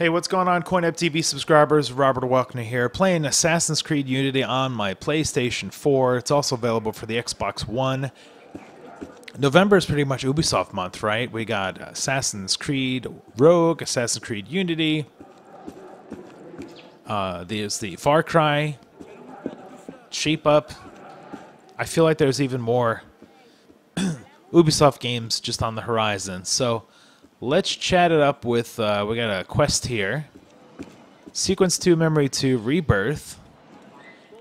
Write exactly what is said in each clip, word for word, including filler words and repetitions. Hey, what's going on, CoinOpTV subscribers? Robert Welkner here, playing Assassin's Creed Unity on my PlayStation four. It's also available for the Xbox One. November is pretty much Ubisoft month, right? We got Assassin's Creed Rogue, Assassin's Creed Unity. Uh, there's the Far Cry, Shape Up. I feel like there's even more Ubisoft games just on the horizon. So let's chat it up with, uh, we got a quest here. Sequence two, Memory two, Rebirth.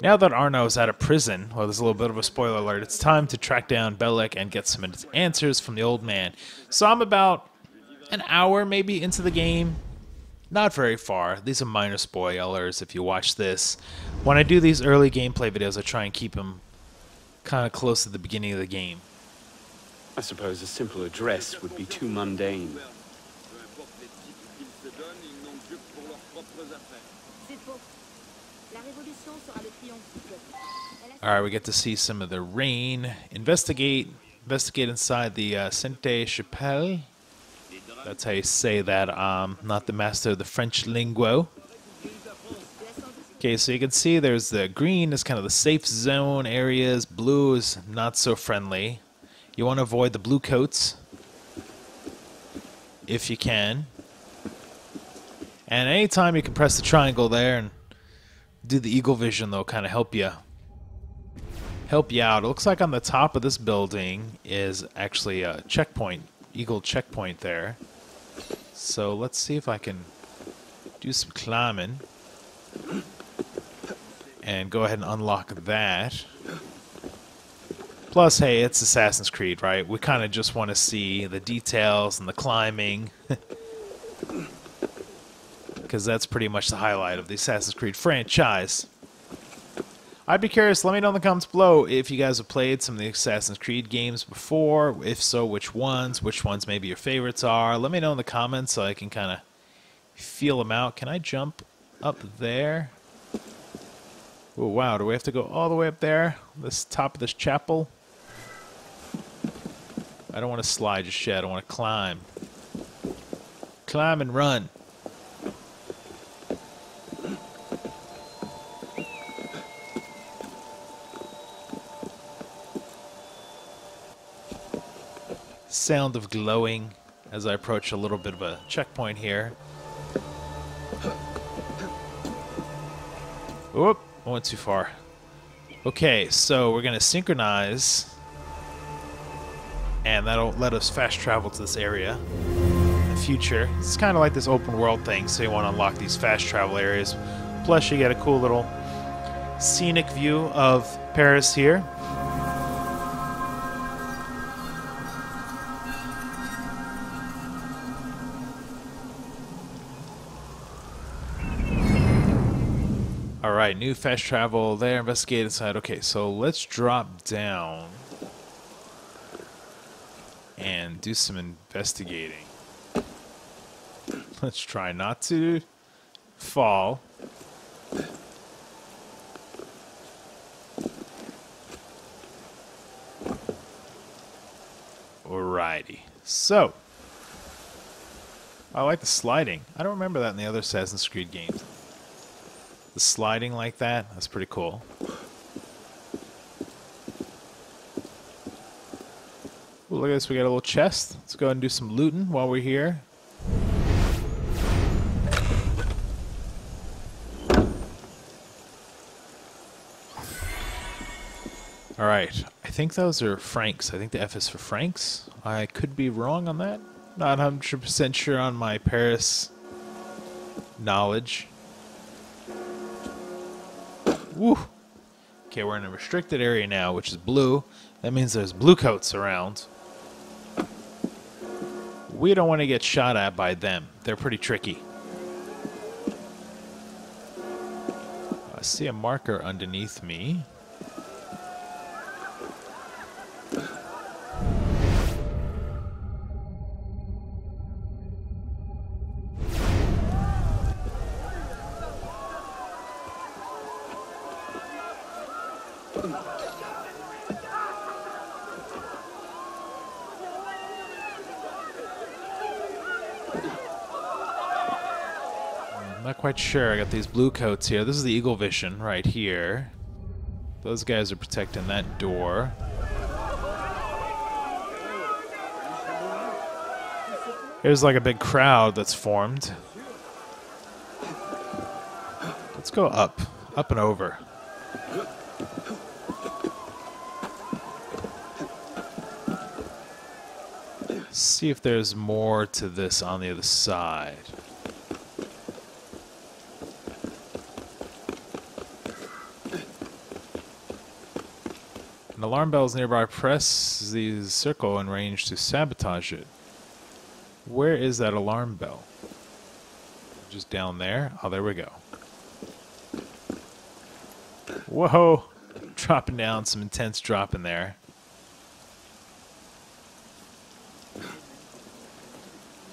Now that Arno is out of prison, well, there's a little bit of a spoiler alert, it's time to track down Bellec and get some answers from the old man. So I'm about an hour maybe into the game. Not very far. These are minor spoilers if you watch this. When I do these early gameplay videos, I try and keep them kind of close to the beginning of the game. I suppose a simple address would be too mundane. Alright, we get to see some of the rain. Investigate. Investigate inside the uh, Sainte-Chapelle. That's how you say that. Um, not the master of the French lingo. Okay, so you can see there's the green is kind of the safe zone areas. Blue is not so friendly. You want to avoid the blue coats if you can. And anytime you can press the triangle there and do the eagle vision, they'll kind of help you help you out. It looks like on the top of this building is actually a checkpoint, eagle checkpoint there. So let's see if I can do some climbing and go ahead and unlock that. Plus, hey, it's Assassin's Creed, right? We kind of just want to see the details and the climbing. Because that's pretty much the highlight of the Assassin's Creed franchise. I'd be curious, let me know in the comments below if you guys have played some of the Assassin's Creed games before. If so, which ones? Which ones maybe your favorites are? Let me know in the comments so I can kind of feel them out. Can I jump up there? Oh, wow, do we have to go all the way up there? This top of this chapel? I don't want to slide just yet. I want to climb. Climb and run. Sound of glowing as I approach a little bit of a checkpoint here. Whoop, I went too far. Okay, so we're going to synchronize. And that'll let us fast travel to this area in the future. It's kind of like this open world thing, so you want to unlock these fast travel areas. Plus, you get a cool little scenic view of Paris here. Alright, new fast travel there. Investigate inside. Okay, so let's drop down and do some investigating. Let's try not to fall. Alrighty. So, I like the sliding. I don't remember that in the other Assassin's Creed games. The sliding like that, that's pretty cool. Ooh, look at this, we got a little chest. Let's go ahead and do some looting while we're here. Alright, I think those are francs. I think the F is for francs. I could be wrong on that. Not one hundred percent sure on my Paris knowledge. Woo. Okay, we're in a restricted area now, which is blue. That means there's blue coats around. We don't want to get shot at by them. They're pretty tricky. I see a marker underneath me. I'm not quite sure. I got these blue coats here. This is the Eagle Vision right here. Those guys are protecting that door. There's like a big crowd that's formed. Let's go up. Up and over. See if there's more to this on the other side. An alarm bell is nearby. Press the circle and range to sabotage it. Where is that alarm bell? Just down there? Oh, there we go. Whoa! Dropping down, some intense drop in there.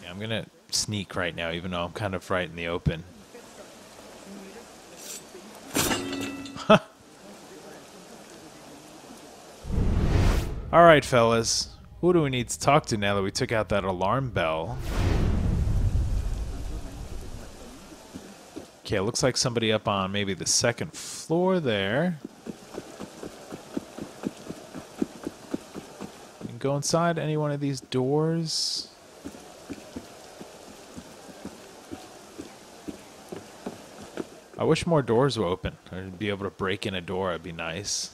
Yeah, I'm gonna sneak right now, even though I'm kind of right in the open. Alright, fellas. Who do we need to talk to now that we took out that alarm bell? Okay, it looks like somebody up on maybe the second floor there. You can go inside any one of these doors. I wish more doors were open. I'd be able to break in a door, it'd be nice.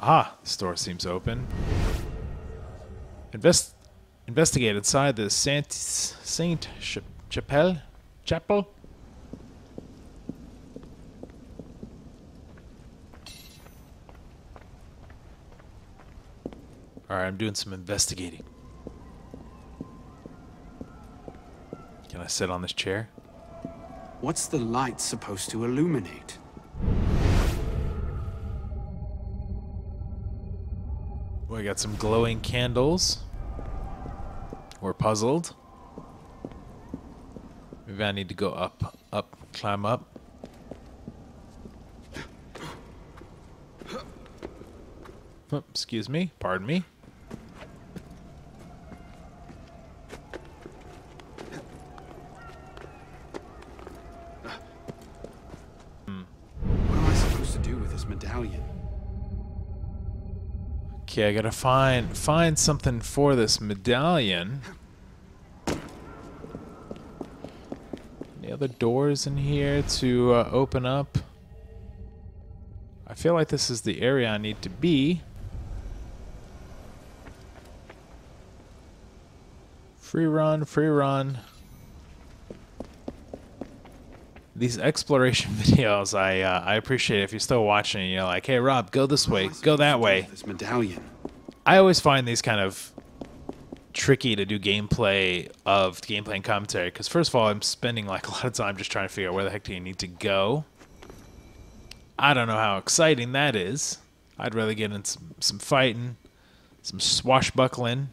Ah, this door seems open. Invest investigate inside the Saint Sainte-Chapelle chapel. All right, I'm doing some investigating. Can I sit on this chair? What's the light supposed to illuminate? We got some glowing candles. We're puzzled. Maybe I need to go up, up, climb up. Oh, excuse me, pardon me. Hmm. What am I supposed to do with this medallion? Okay, I gotta find find something for this medallion. Any other doors in here to uh, open up? I feel like this is the area I need to be. Free run, free run. These exploration videos, I uh, I appreciate it. If you're still watching and you're like, hey Rob, go this way, go that way. This medallion. I always find these kind of tricky to do gameplay of gameplay and commentary because first of all, I'm spending like a lot of time just trying to figure out where the heck do you need to go. I don't know how exciting that is. I'd rather get in some, some fighting, some swashbuckling.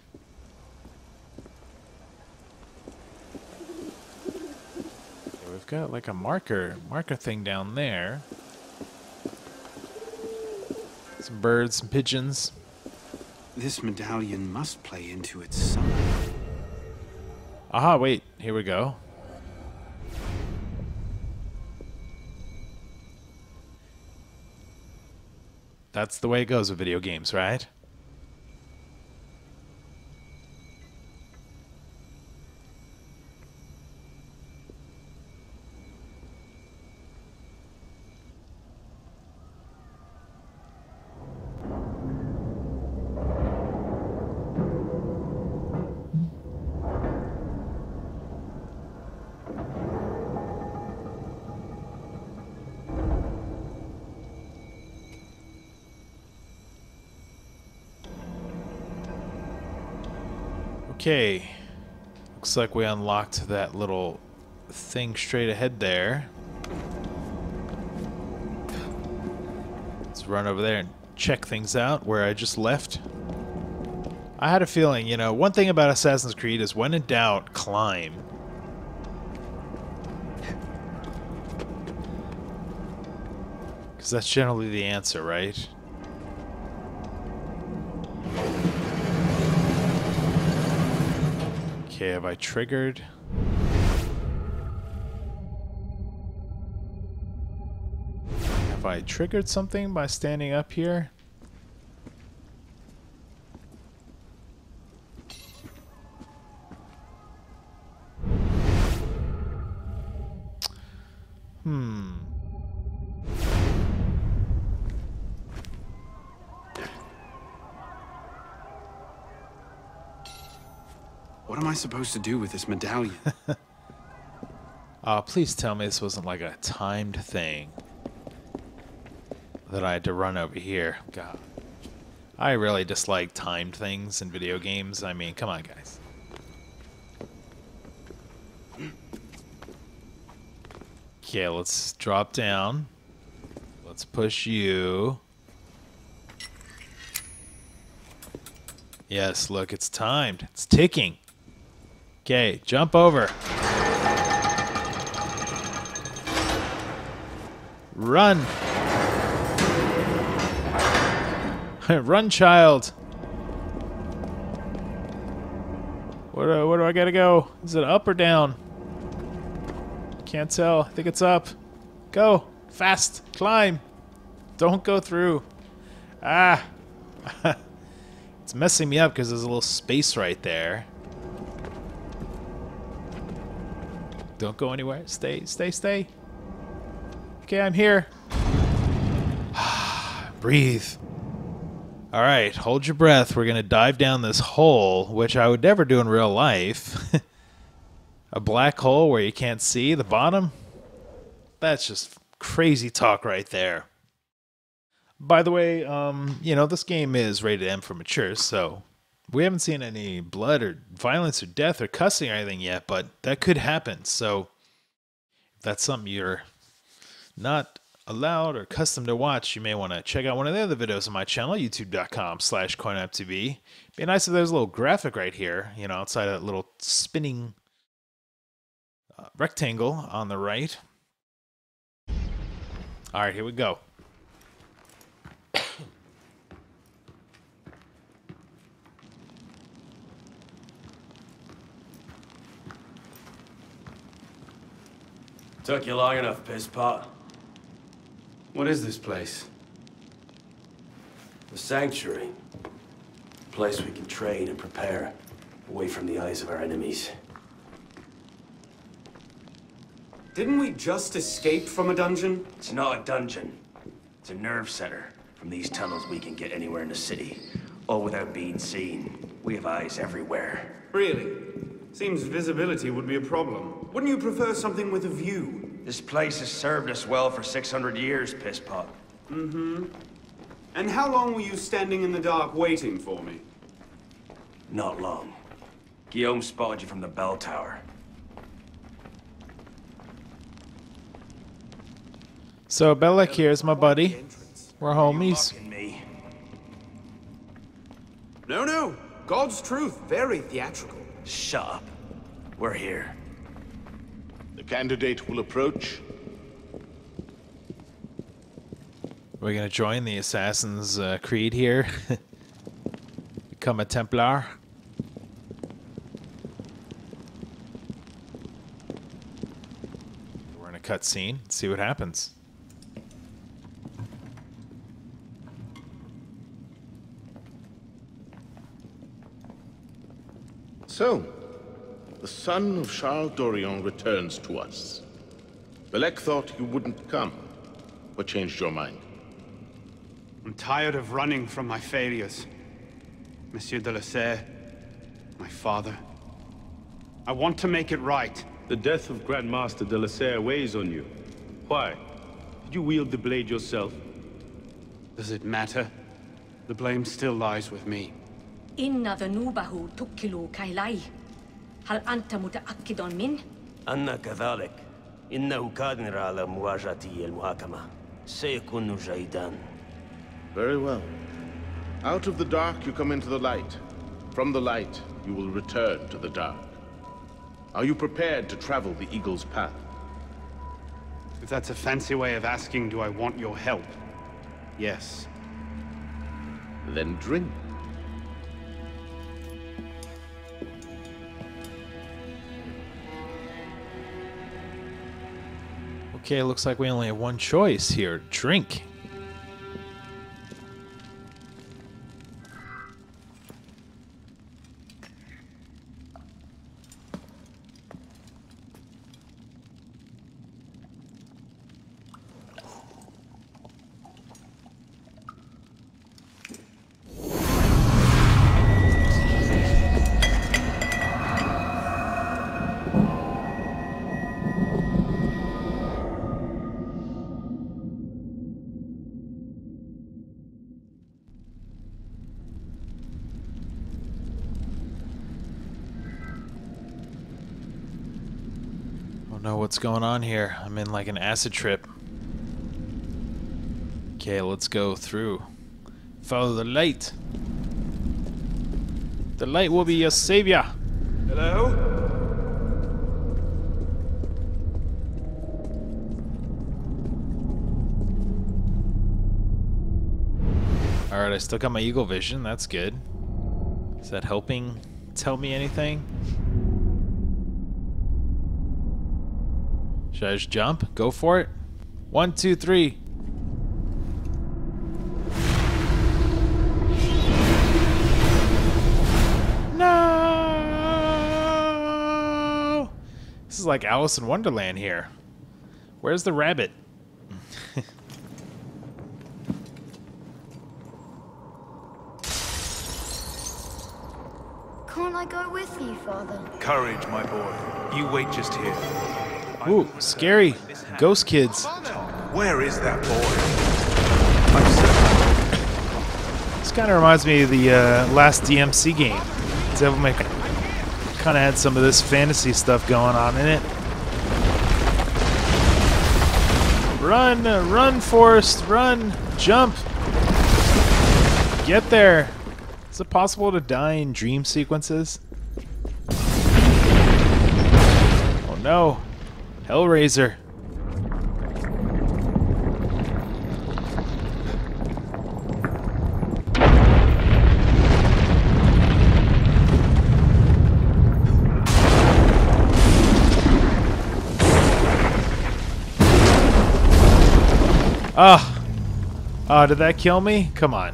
Got like a marker, marker thing down there. Some birds, some pigeons. This medallion must play into its summon. Aha, wait, here we go. That's the way it goes with video games, right? Okay, looks like we unlocked that little thing straight ahead there. Let's run over there and check things out where I just left. I had a feeling, you know, one thing about Assassin's Creed is when in doubt, climb. Because that's generally the answer, right? Okay, have I triggered? Have I triggered something by standing up here? Hmm. What am I supposed to do with this medallion? uh, please tell me this wasn't like a timed thing that I had to run over here. God. I really dislike timed things in video games. I mean, come on, guys. Okay, let's drop down. Let's push you. Yes, look, it's timed. It's ticking. Okay, jump over. Run. Run, child. Where do, where do I gotta go? Is it up or down? Can't tell. I think it's up. Go. Fast. Climb. Don't go through. Ah. It's messing me up because there's a little space right there. Don't go anywhere. Stay, stay, stay. Okay, I'm here. Breathe. All right, hold your breath. We're going to dive down this hole, which I would never do in real life. A black hole where you can't see the bottom? That's just crazy talk right there. By the way, um, you know, this game is rated M for mature, so we haven't seen any blood or violence or death or cussing or anything yet, but that could happen. So if that's something you're not allowed or accustomed to watch, you may want to check out one of the other videos on my channel, youtube dot com slash coin op T V. It'd be nice if there's a little graphic right here, you know, outside of that little spinning Uh, rectangle on the right. All right, here we go. Took you long enough, piss pot. What is this place? The sanctuary. A place we can train and prepare away from the eyes of our enemies. Didn't we just escape from a dungeon? It's not a dungeon. It's a nerve center. From these tunnels, we can get anywhere in the city, all without being seen. We have eyes everywhere. Really? Seems visibility would be a problem. Wouldn't you prefer something with a view? This place has served us well for six hundred years, pisspot. Mm-hmm. And how long were you standing in the dark waiting for me? Not long. Guillaume spotted you from the bell tower. So Bellec here's my buddy. We're homies. No, no. God's truth. Very theatrical. Shut up. We're here. The candidate will approach. We're going to join the Assassin's uh, Creed here. Become a Templar. We're in a cutscene. See what happens. So, the son of Charles Dorian returns to us. Bellec thought you wouldn't come. What changed your mind? I'm tired of running from my failures. Monsieur de la Serre, my father. I want to make it right. The death of Grandmaster de la Serre weighs on you. Why? Did you wield the blade yourself? Does it matter? The blame still lies with me. إن ذنوبه تكل كيليه هل أنت متأكد من؟ أنا كذلك إنه قادر على مواجهتي المحاكمة سيكون جيدا. Very well. Out of the dark you come into the light. From the light you will return to the dark. Are you prepared to travel the eagle's path? If that's a fancy way of asking, do I want your help? Yes. Then drink. Okay, looks like we only have one choice here. Drink. Know what's going on here. I'm in like an acid trip. Okay, let's go through. Follow the light. The light will be your savior. Hello? Alright, I still got my eagle vision. That's good. Is that helping tell me anything? Should I just jump? Go for it? One, two, three. No! This is like Alice in Wonderland here. Where's the rabbit? Can't I go with you, Father? Courage, my boy. You wait just here. Ooh, scary. Ghost kids. Where is that boy? This kind of reminds me of the uh, last D M C game. Devil May Cry kind of had some of this fantasy stuff going on in it. Run, run, Forrest, run, jump. Get there. Is it possible to die in dream sequences? Oh no. Hellraiser. Ah, oh. Oh, did that kill me? Come on.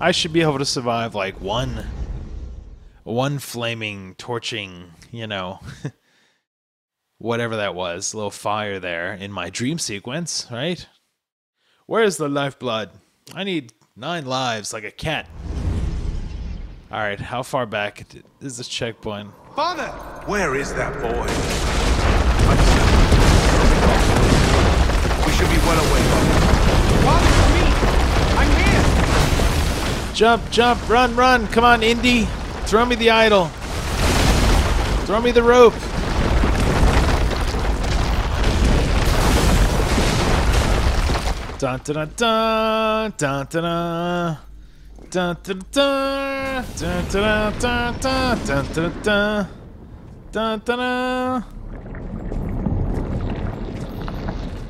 I should be able to survive like one, one flaming, torching, you know. Whatever that was, a little fire there in my dream sequence, right? Where's the lifeblood? I need nine lives like a cat. All right, how far back is this checkpoint? Father! Where is that boy? We should be well away from him. Father, I'm here! Jump, jump, run, run. Come on, Indy. Throw me the idol. Throw me the rope. Dun dun dun dun dun dun dun dun dun dun dun dun dun dun dun dun.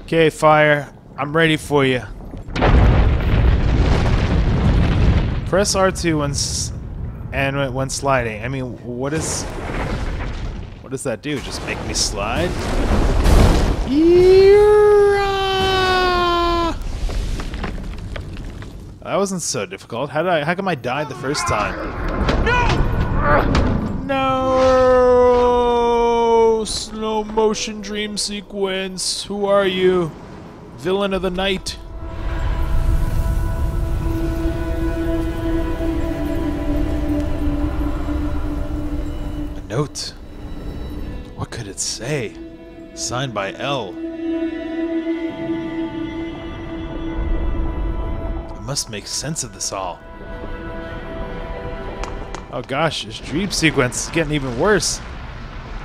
Okay, fire. I'm ready for you. Press R two when and when sliding. I mean, what is what does that do? Just make me slide? That wasn't so difficult. How did I? How come I died the first time? No! No! Slow motion dream sequence. Who are you? Villain of the night. A note. What could it say? Signed by L. Must make sense of this all. Oh gosh, this dream sequence is getting even worse.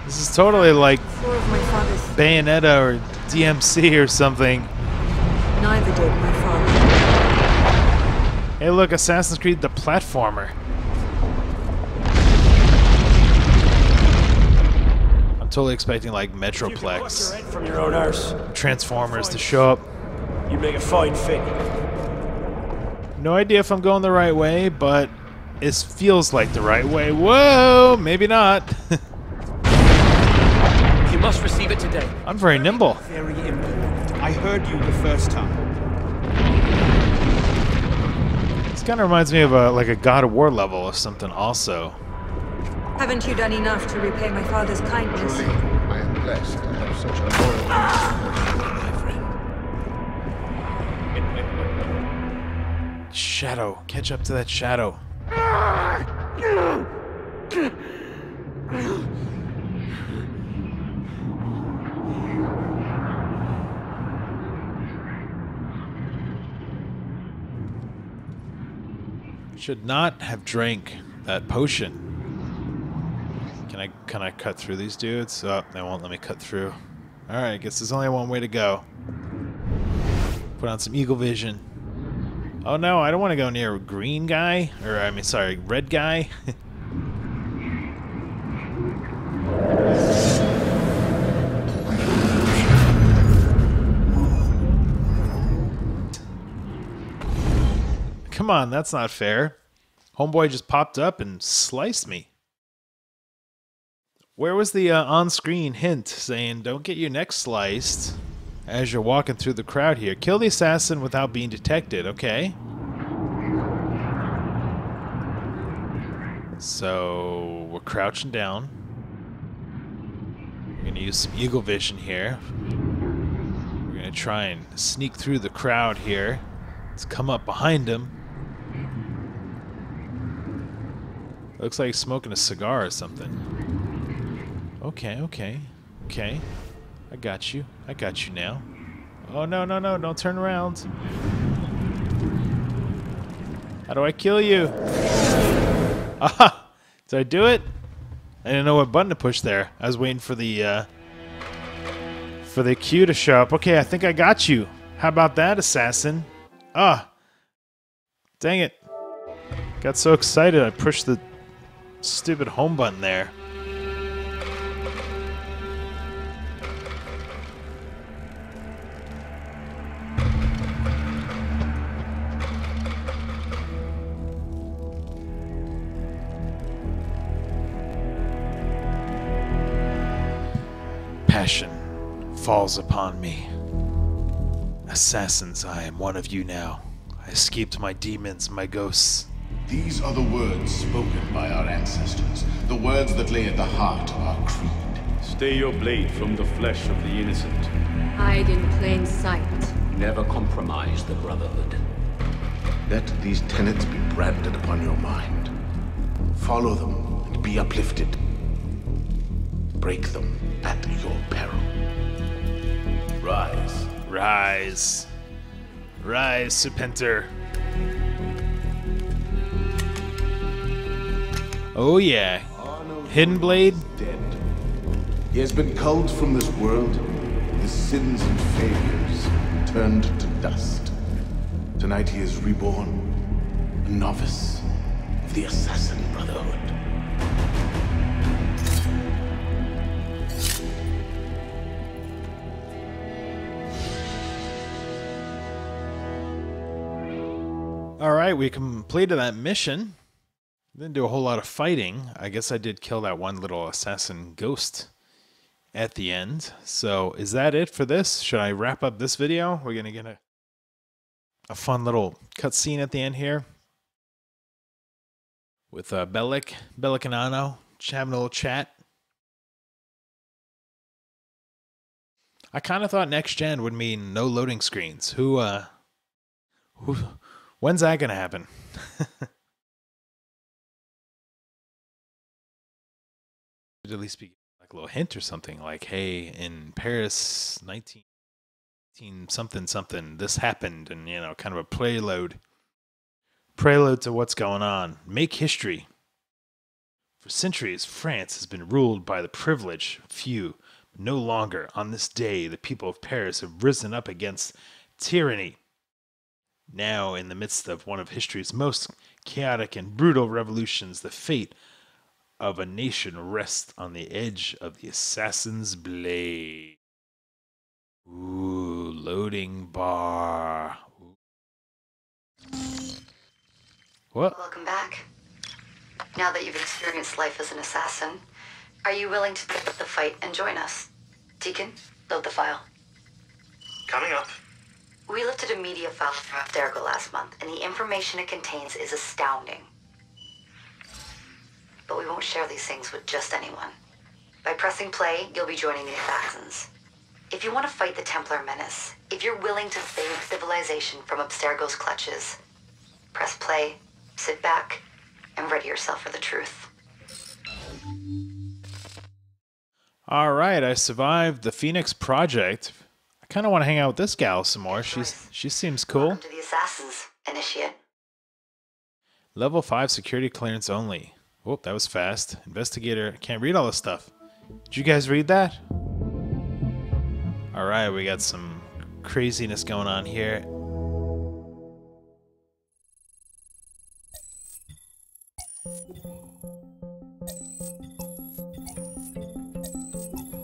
This is totally like Bayonetta or D M C or something. Neither did my father. Hey look, Assassin's Creed the platformer. I'm totally expecting like Metroplex, you from your own arse. Transformers to show up. You make a fine thing. No idea if I'm going the right way, but it feels like the right way. Whoa, maybe not. You must receive it today. I'm very nimble. Very nimble. I heard you the first time. This kind of reminds me of a, like a God of War level or something also. Haven't you done enough to repay my father's kindness? Truly, I am blessed to have such a loyal ah! my friend. Shadow, catch up to that shadow. Should not have drank that potion. Can I, can I cut through these dudes? Oh, they won't let me cut through. Alright, I guess there's only one way to go. Put on some eagle vision. Oh no, I don't want to go near a green guy. Or, I mean, sorry, red guy. Come on, that's not fair. Homeboy just popped up and sliced me. Where was the uh, on-screen hint saying, don't get your neck sliced as you're walking through the crowd here? Kill the assassin without being detected, okay. So, we're crouching down. We're gonna use some eagle vision here. We're gonna try and sneak through the crowd here. Let's come up behind him. Looks like he's smoking a cigar or something. Okay, okay, okay. I got you. I got you now. Oh, no, no, no. Don't turn around. How do I kill you? Aha! Did I do it? I didn't know what button to push there. I was waiting for the, uh, for the cue to show up. Okay, I think I got you. How about that, assassin? Ah! Dang it. Got so excited I pushed the stupid home button there. Passion falls upon me. Assassins, I am one of you now. I escaped my demons, my ghosts. These are the words spoken by our ancestors, the words that lay at the heart of our creed. Stay your blade from the flesh of the innocent. Hide in plain sight. Never compromise the brotherhood. Let these tenets be branded upon your mind. Follow them and be uplifted. Break them at your peril. Rise. Rise. Rise, Serpenter. Oh yeah. Hidden Blade? Dead. He has been culled from this world. His sins and failures turned to dust. Tonight he is reborn, a novice of the Assassin Brotherhood. Alright, we completed that mission. Didn't do a whole lot of fighting. I guess I did kill that one little assassin ghost at the end. So, is that it for this? Should I wrap up this video? We're going to get a, a fun little cutscene at the end here. With uh, Bellec, Bellec and Arno, having a little chat. I kind of thought next gen would mean no loading screens. Who, uh... Who... When's that gonna happen? At least be like a little hint or something, like, "Hey, in Paris, nineteen, nineteen something something, this happened," and you know, kind of a prelude, prelude to what's going on. Make history. For centuries, France has been ruled by the privileged few. No longer. On this day, the people of Paris have risen up against tyranny. Now, in the midst of one of history's most chaotic and brutal revolutions, the fate of a nation rests on the edge of the assassin's blade. Ooh, loading bar. Ooh. What? Welcome back. Now that you've experienced life as an assassin, are you willing to take up the fight and join us? Deacon, load the file. Coming up. We lifted a media file from Abstergo last month, and the information it contains is astounding. But we won't share these things with just anyone. By pressing play, you'll be joining the assassins. If you want to fight the Templar menace, if you're willing to save civilization from Abstergo's clutches, press play, sit back, and ready yourself for the truth. All right, I survived the Phoenix Project. I kind of want to hang out with this gal some more. She's she seems cool. Welcome to the Assassins, Initiate. Level five security clearance only. Whoop, that was fast. Investigator, can't read all this stuff. Did you guys read that? All right, we got some craziness going on here.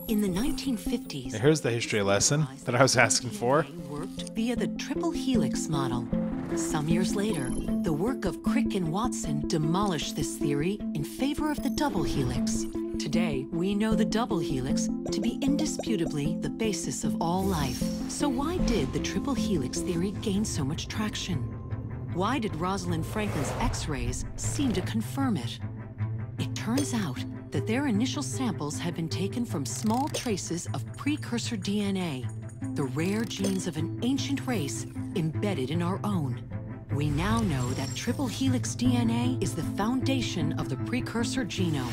In the nineteen fifties, here's the history lesson that I was asking for. Worked via the triple helix model. Some years later, the work of Crick and Watson demolished this theory in favor of the double helix. Today, we know the double helix to be indisputably the basis of all life. So why did the triple helix theory gain so much traction? Why did Rosalind Franklin's X-rays seem to confirm it? It turns out that their initial samples had been taken from small traces of precursor D N A, the rare genes of an ancient race embedded in our own. We now know that triple helix D N A is the foundation of the precursor genome.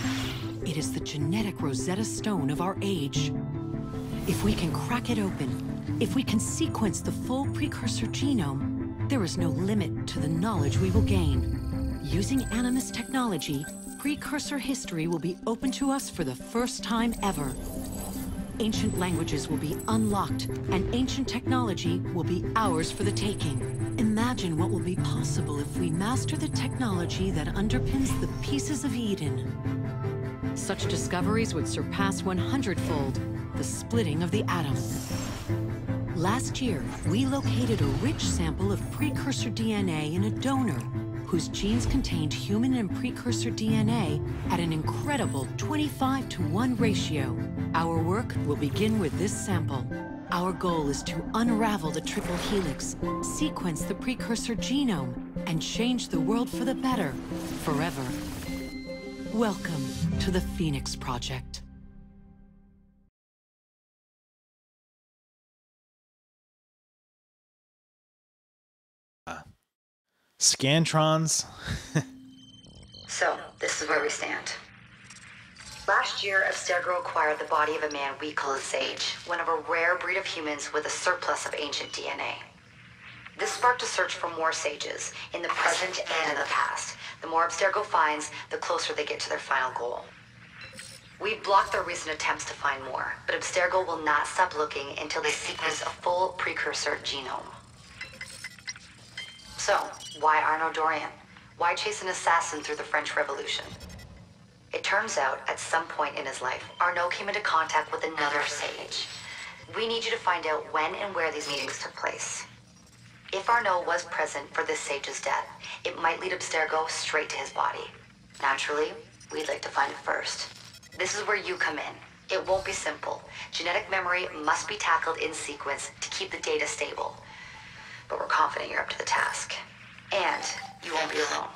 It is the genetic Rosetta Stone of our age. If we can crack it open, if we can sequence the full precursor genome, there is no limit to the knowledge we will gain. Using Animus technology, precursor history will be open to us for the first time ever. Ancient languages will be unlocked, and ancient technology will be ours for the taking. Imagine what will be possible if we master the technology that underpins the pieces of Eden. Such discoveries would surpass one hundred fold the splitting of the atom. Last year, we located a rich sample of precursor D N A in a donor whose genes contained human and precursor D N A at an incredible twenty-five to one ratio. Our work will begin with this sample. Our goal is to unravel the triple helix, sequence the precursor genome, and change the world for the better, forever. Welcome to the Phoenix Project. Uh, Scantrons. So, this is where we stand. Last year, Abstergo acquired the body of a man we call a sage, one of a rare breed of humans with a surplus of ancient D N A. This sparked a search for more sages, in the present and in the past. The more Abstergo finds, the closer they get to their final goal. We've blocked their recent attempts to find more, but Abstergo will not stop looking until they sequence a full precursor genome. So, why Arno Dorian? Why chase an assassin through the French Revolution? It turns out, at some point in his life, Arno came into contact with another sage. We need you to find out when and where these meetings took place. If Arno was present for this sage's death, it might lead Abstergo straight to his body. Naturally, we'd like to find it first. This is where you come in. It won't be simple. Genetic memory must be tackled in sequence to keep the data stable. But we're confident you're up to the task. And you won't be alone.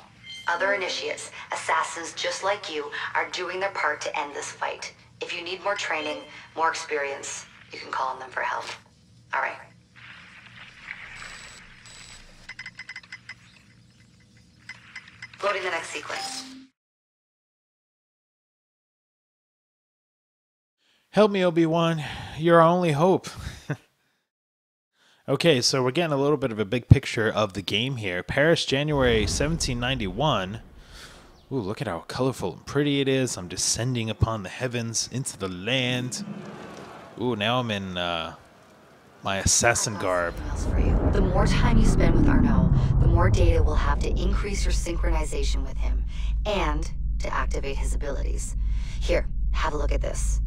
Other initiates, assassins just like you, are doing their part to end this fight. If you need more training, more experience, you can call on them for help. All right. Loading the next sequence. Help me, Obi-Wan. You're our only hope. Okay, so we're getting a little bit of a big picture of the game here. Paris, January seventeen ninety-one. Ooh, look at how colorful and pretty it is. I'm descending upon the heavens into the land. Ooh, now I'm in uh, my assassin garb. The more time you spend with Arno, the more data we'll have to increase your synchronization with him and to activate his abilities. Here, have a look at this.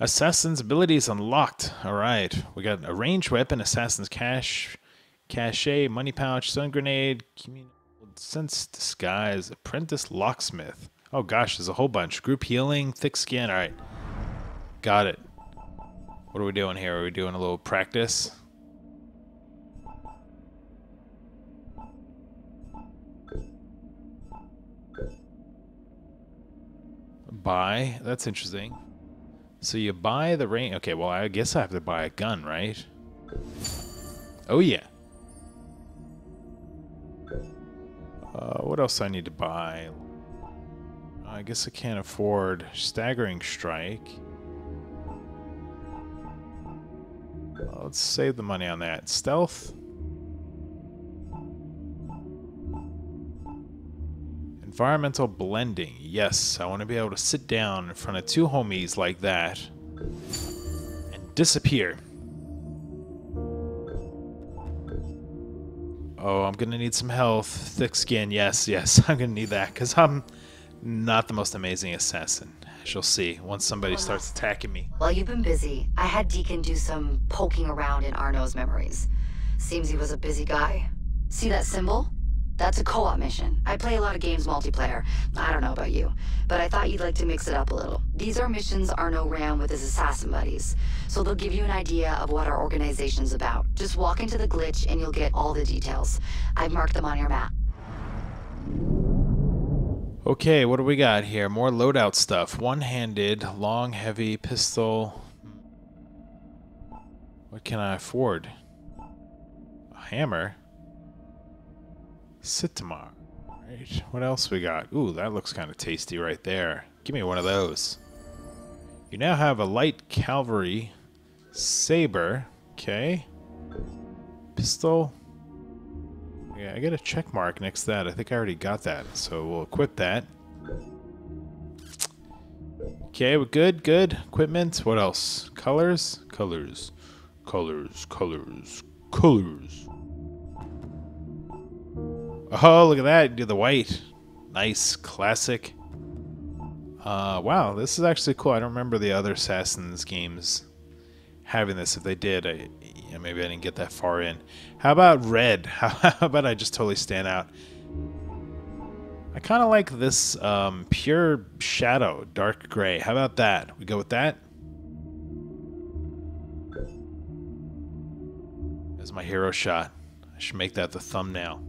Assassin's abilities unlocked. All right. We got a ranged weapon, assassin's cache, cachet, money pouch, sun grenade, sense disguise, apprentice locksmith. Oh gosh, there's a whole bunch. Group healing, thick skin. All right. Got it. What are we doing here? Are we doing a little practice? Buy? That's interesting. So you buy the rain. Okay, well, I guess I have to buy a gun, right? Oh, yeah. Uh, what else do I need to buy? I guess I can't afford Staggering Strike. Well, let's save the money on that. Stealth. Environmental blending. Yes, I want to be able to sit down in front of two homies like that and disappear. Oh, I'm going to need some health. Thick skin. Yes, yes, I'm going to need that because I'm not the most amazing assassin. She'll see once somebody starts attacking me. Well, you've been busy. I had Deacon do some poking around in Arno's memories. Seems he was a busy guy. See that symbol? That's a co-op mission. I play a lot of games multiplayer. I don't know about you, but I thought you'd like to mix it up a little. These are missions Arno ran with his assassin buddies, so they'll give you an idea of what our organization's about. Just walk into the glitch and you'll get all the details. I've marked them on your map. Okay, what do we got here? More loadout stuff. One-handed, long, heavy pistol. What can I afford? A hammer? Sitamar. Right. What else we got? Ooh, that looks kind of tasty right there. Give me one of those. You now have a light cavalry saber. Okay. Pistol. Yeah, I got a check mark next to that. I think I already got that. So we'll equip that. Okay, we're good, good. Equipment. What else? Colors? Colors. Colors. Colors. Colors. Oh, look at that. Do the white. Nice. Classic. Uh, wow, this is actually cool. I don't remember the other Assassin's games having this. If they did, I, yeah, maybe I didn't get that far in. How about red? How, how about I just totally stand out? I kind of like this um, pure shadow, dark gray. How about that? We go with that? That's my hero shot. I should make that the thumbnail.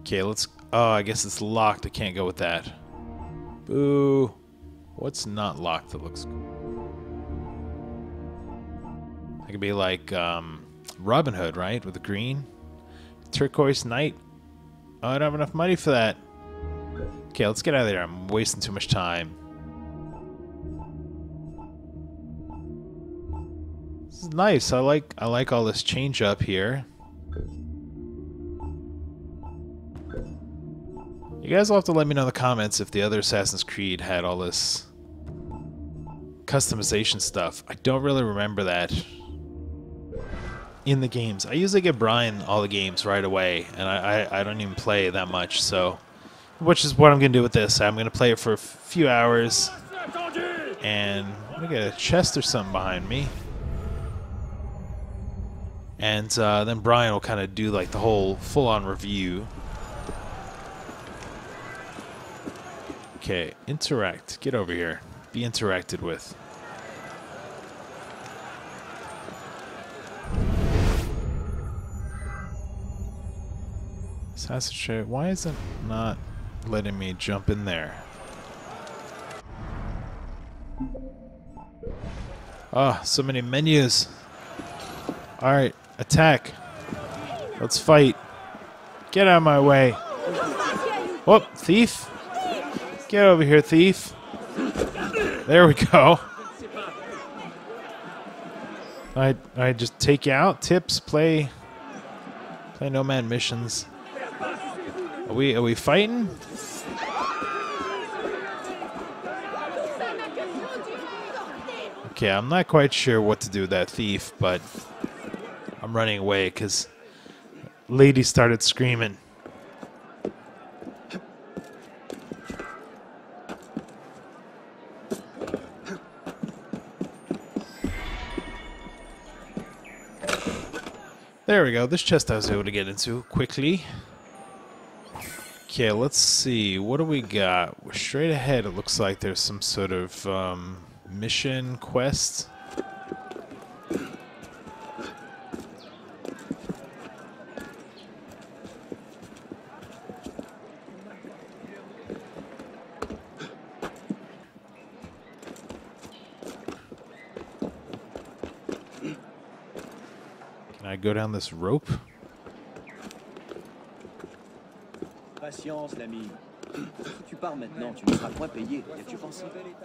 Okay, let's... Oh, I guess it's locked. I can't go with that. Boo. What's not locked that looks cool? I could be like um, Robin Hood, right? With the green. Turquoise Knight. Oh, I don't have enough money for that. Okay, let's get out of there. I'm wasting too much time. This is nice. I like, I like all this change up here. You guys will have to let me know in the comments if the other Assassin's Creed had all this customization stuff. I don't really remember that in the games. I usually get Brian all the games right away, and I, I, I don't even play that much, so... Which is what I'm going to do with this. I'm going to play it for a few hours, and I'm going to get a chest or something behind me. And uh, then Brian will kind of do like the whole full-on review. Okay, interact. Get over here. Be interacted with. Assassin's Creed. Why is it not letting me jump in there? Ah, oh, so many menus. Alright, attack. Let's fight. Get out of my way. Whoop, thief. Get over here, thief. There we go. I I just take you out. Tips, play play nomad missions. Are we are we fighting? Okay, I'm not quite sure what to do with that thief, but I'm running away because lady started screaming. There we go. This chest I was able to get into quickly. Okay, let's see. What do we got? We're straight ahead. It looks like there's some sort of um, mission quest. Can I go down this rope? Patience, l'ami.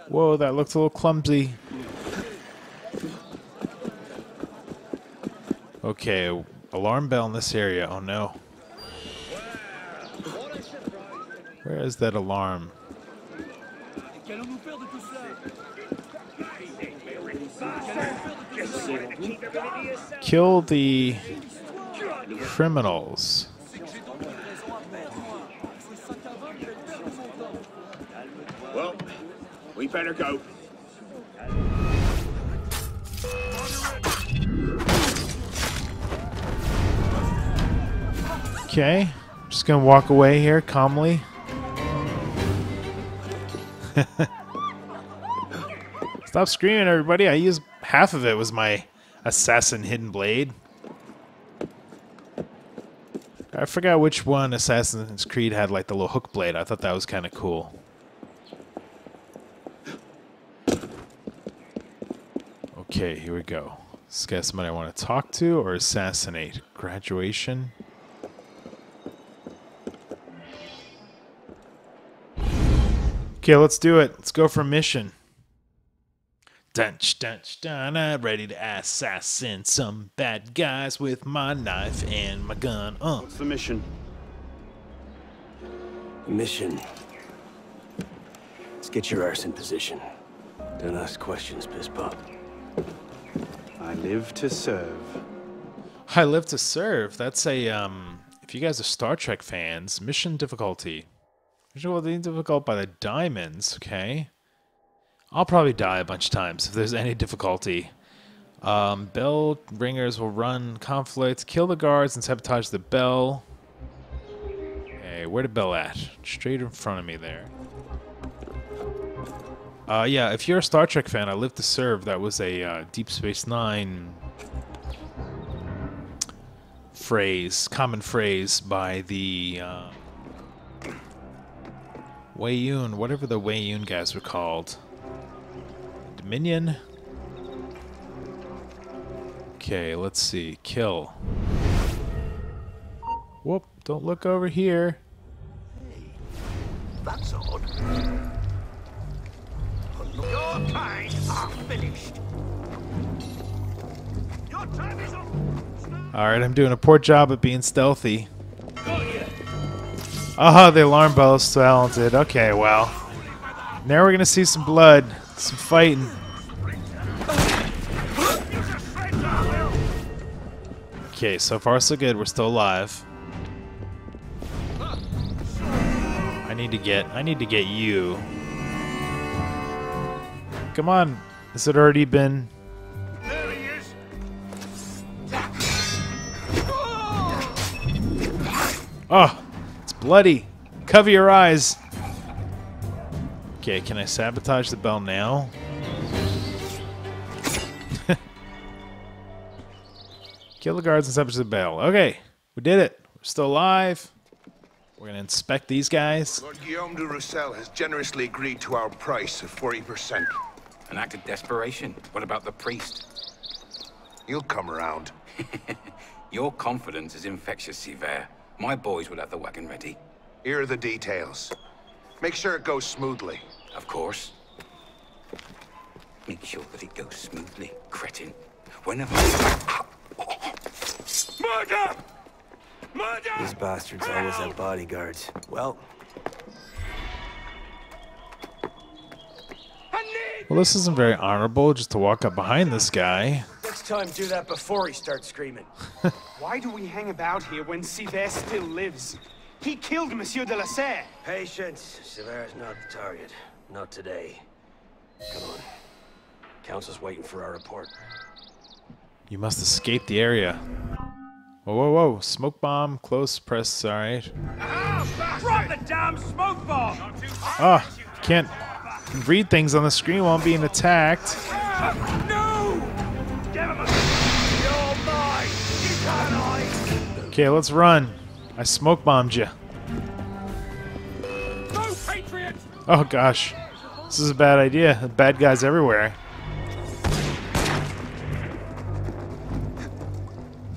Whoa, that looks a little clumsy. Okay, alarm bell in this area. Oh no. Where is that alarm? Kill the criminals. Well, we better go. Okay, I'm just gonna walk away here calmly. Stop screaming, everybody! I used half of it was my assassin hidden blade. I forgot which one Assassin's Creed had like the little hook blade. I thought that was kind of cool. Okay, here we go. This guy somebody I want to talk to or assassinate. Graduation. Okay, let's do it. Let's go for mission. Dunch, dunch, dun. I'm ready to assassinate some bad guys with my knife and my gun. Uh. What's the mission? Mission. Let's get your arse in position. Don't ask questions, piss pop. I live to serve. I live to serve. That's a, um, if you guys are Star Trek fans, mission difficulty. Mission difficult by the diamonds, okay? I'll probably die a bunch of times if there's any difficulty. Um, bell ringers will run conflicts, kill the guards, and sabotage the bell. Hey, where the bell at? Straight in front of me there. Uh, yeah, if you're a Star Trek fan, I Live to Serve. That was a uh, Deep Space Nine phrase, common phrase by the uh, Weyoun, whatever the Weyoun guys were called. Dominion. Okay, let's see. Kill. Whoop! Don't look over here. Hey, that's odd. Your kind are finished. Your time is up. Alright, I'm doing a poor job at being stealthy. Oh, yeah. Oh, the alarm bell is talented. Okay, well. Now we're gonna see some blood, some fighting. Okay, so far so good. We're still alive. I need to get I need to get you. Come on, has it already been? There he is. Oh, it's bloody. Cover your eyes. Okay, can I sabotage the bell now? Kill the guards and sabotage the bell. Okay, we did it. We're still alive. We're gonna inspect these guys. Lord Guillaume de Roussel has generously agreed to our price of forty percent. An act of desperation. What about the priest? You'll come around. Your confidence is infectious, Sivert. My boys will have the wagon ready. Here are the details. Make sure it goes smoothly. Of course. Make sure that it goes smoothly, cretin. Whenever... Murder! Murder! These bastards always have bodyguards. Well... Well, this isn't very honorable just to walk up behind this guy. Next time, do that before he starts screaming. Why do we hang about here when Sivert still lives? He killed Monsieur de la Serre. Patience. Sivert is not the target. Not today. Come on. Council's waiting for our report. You must escape the area. Whoa, whoa, whoa. Smoke bomb. Close press. All right. Drop the damn smoke bomb! Ah, can't... can read things on the screen while I'm being attacked. Help! No! Get him! You're mine! You can't hide! Okay, let's run. I smoke bombed you. Go, Patriot! Oh gosh, this is a bad idea. Bad guys everywhere.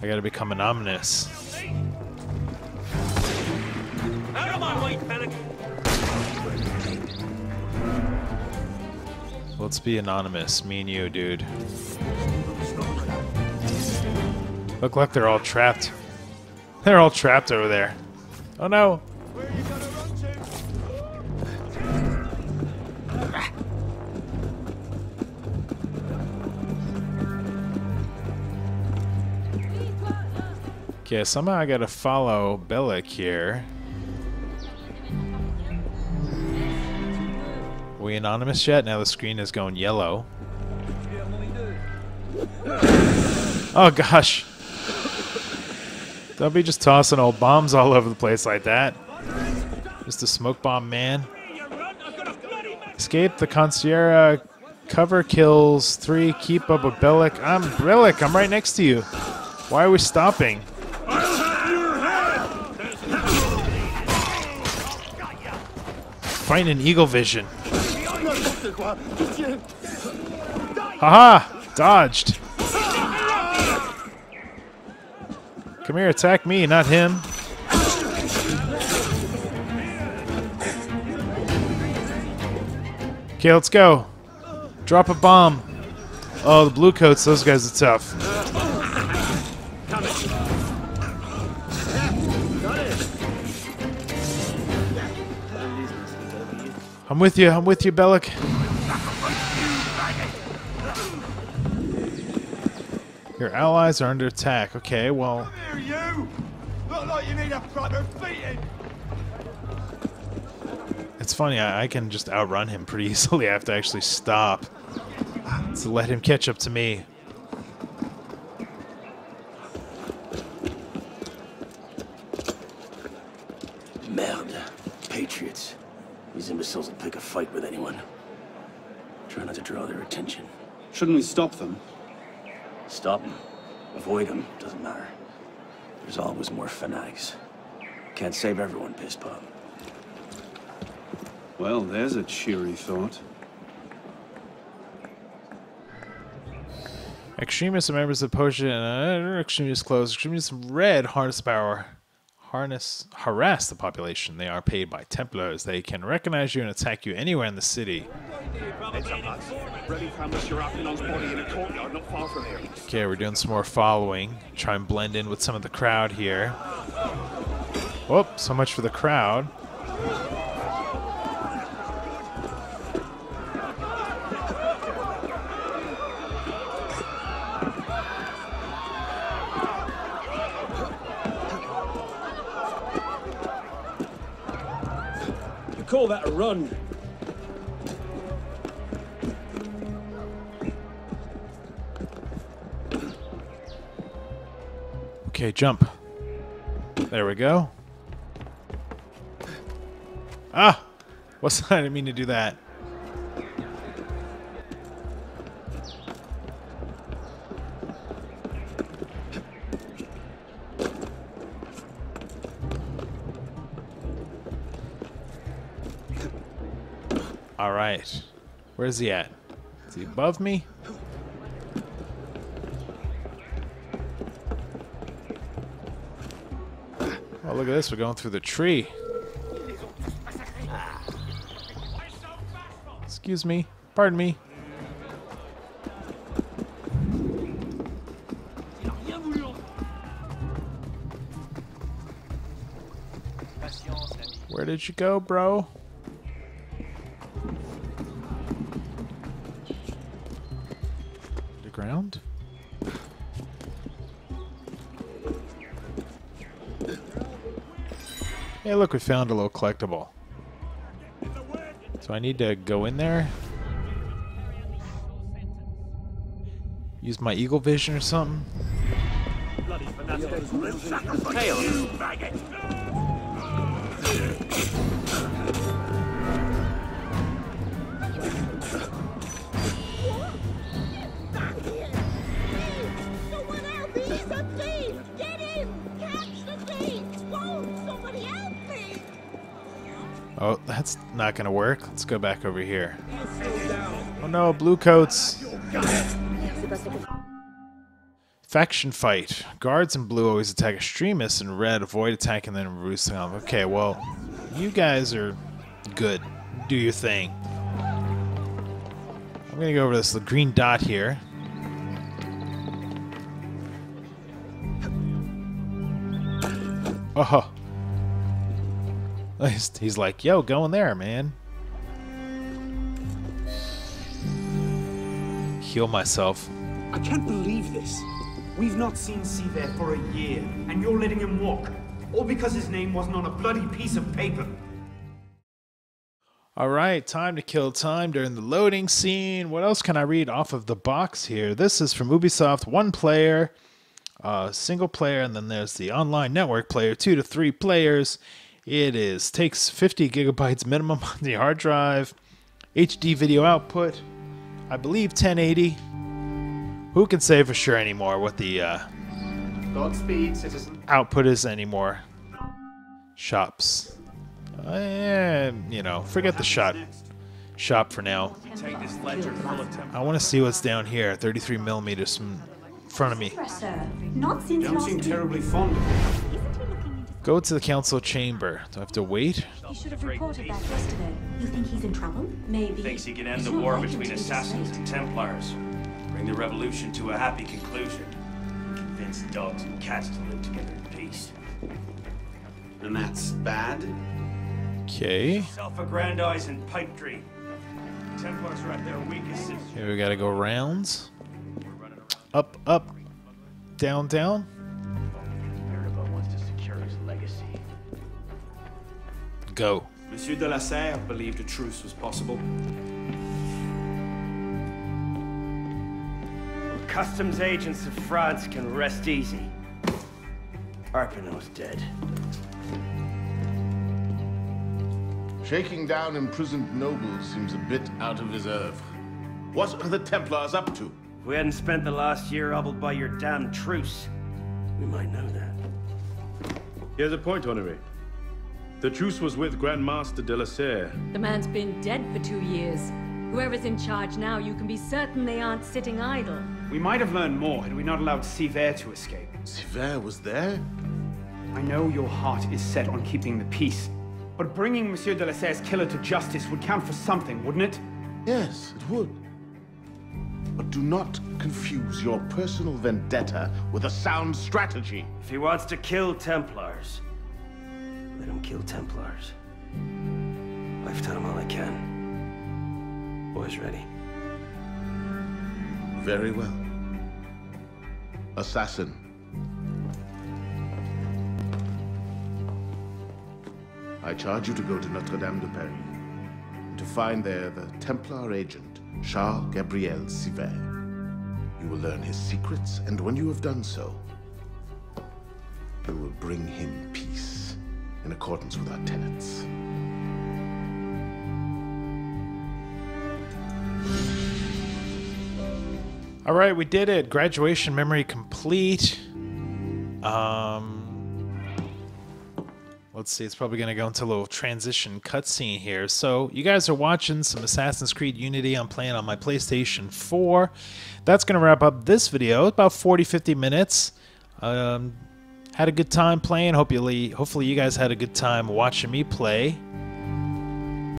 I gotta become an omnibus. Out of my way, Panic! Let's be anonymous, me and you, dude. Look like they're all trapped. They're all trapped over there. Oh no! Where you gonna run to? Okay, somehow I gotta follow Bellec here. Are we anonymous yet? Now the screen is going yellow. Oh gosh. Don't be just tossing old bombs all over the place like that. Just a smoke bomb, man. Escape the concierge. Cover kills. Three. Keep up with Bellec. I'm Bellec. I'm right next to you. Why are we stopping? Fighting an eagle vision. Haha! Dodged! Come here, attack me, not him. Okay, let's go. Drop a bomb. Oh, the blue coats, those guys are tough. I'm with you, I'm with you, Bellec. Your allies are under attack. Okay, well. Come here, you! Look like you need a proper beating. It's funny, I, I can just outrun him pretty easily. I have to actually stop to let him catch up to me. Merde, patriots. These imbeciles will pick a fight with anyone. Try not to draw their attention. Shouldn't we stop them? Stop them, avoid them, doesn't matter. There's always more fanatics. Can't save everyone, Piss Pop. Well, there's a cheery thought. Extremists are members of Potion and uh, extremists close. Extremists red harness power. Harness, harass the population. They are paid by Templars. They can recognize you and attack you anywhere in the city. Okay, we're doing some more following. Try and blend in with some of the crowd here. Whoop, so much for the crowd. You call that a run? Okay, jump. There we go. Ah! What's that? I didn't mean to do that. Alright. Where's he at? Is he above me? Look at this, we're going through the tree. Excuse me, pardon me. Where did you go, bro? The ground? Hey, look, we found a little collectible. So I need to go in there. Use my eagle vision or something. that's not gonna work. Let's go back over here. Oh no, blue coats. Faction fight. Guards in blue always attack extremists, in red avoid attacking them and roosting them. Okay, well, you guys are good. Do your thing. I'm gonna go over this little green dot here. Oh, he's like, yo, go in there, man. Heal myself. I can't believe this. We've not seen Sivert for a year, and you're letting him walk. All because his name wasn't on a bloody piece of paper. Alright, time to kill time during the loading scene. What else can I read off of the box here? This is from Ubisoft, one player, uh, single player, and then there's the online network player, two to three players. It is takes fifty gigabytes minimum on the hard drive. H D video output, I believe ten eighty. Who can say for sure anymore what the uh, Godspeed, citizen. Output is anymore? Shops. And, you know, forget the shop. Shop for now. I want to see what's down here, thirty-three millimeters from in front of me. Don't seem terribly fond of it. Go to the council chamber. Do I have to wait? You should have reported that yesterday. You think he's in trouble? Maybe. Thinks he can end the war between assassins and Templars. Bring the revolution to a happy conclusion. Convince dogs and cats to live together in peace. And that's bad? Okay. Self-aggrandize and pipe dream. Templars are at their weakest. Here we gotta go rounds. Up, up. Down, down. Go. Monsieur de la Serre believed a truce was possible. Well, customs agents of France can rest easy. Arpino's dead. Shaking down imprisoned nobles seems a bit out of his oeuvre. What are the Templars up to? If we hadn't spent the last year hobbled by your damn truce, we might know that. Here's a point, Honoré. The truce was with Grandmaster de la Serre. The man's been dead for two years. Whoever's in charge now, you can be certain they aren't sitting idle. We might have learned more had we not allowed Sivert to escape. Sivert was there? I know your heart is set on keeping the peace, but bringing Monsieur de la Serre's killer to justice would count for something, wouldn't it? Yes, it would. But do not confuse your personal vendetta with a sound strategy. If he wants to kill Templars, they don't kill Templars. I've done them all I can. Boys ready. Very well. Assassin. I charge you to go to Notre Dame de Paris and to find there the Templar agent, Charles Gabriel Sivert. You will learn his secrets, and when you have done so, you will bring him peace. In accordance with our tenets. All right, we did it. Graduation memory complete. Um, let's see, it's probably gonna go into a little transition cutscene here. So you guys are watching some Assassin's Creed Unity. I'm playing on my PlayStation four. That's gonna wrap up this video. About forty, fifty minutes. Um, Had a good time playing. Hopefully, hopefully you guys had a good time watching me play.